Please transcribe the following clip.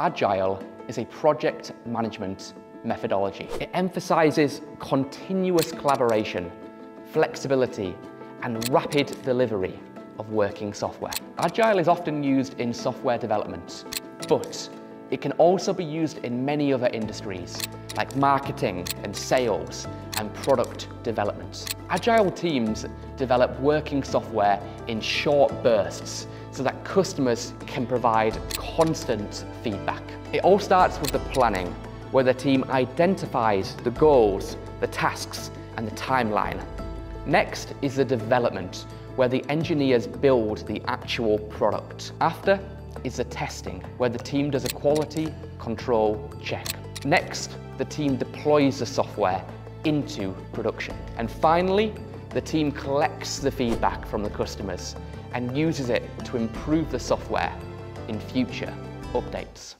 Agile is a project management methodology. It emphasizes continuous collaboration, flexibility, and rapid delivery of working software. Agile is often used in software development, but it can also be used in many other industries, like marketing and sales and product development. Agile teams develop working software in short bursts so that customers can provide constant feedback. It all starts with the planning, where the team identifies the goals, the tasks, and the timeline. Next is the development, where the engineers build the actual product. After is the testing, where the team does a quality control check. Next, the team deploys the software into production. And finally, the team collects the feedback from the customers and uses it to improve the software in future updates.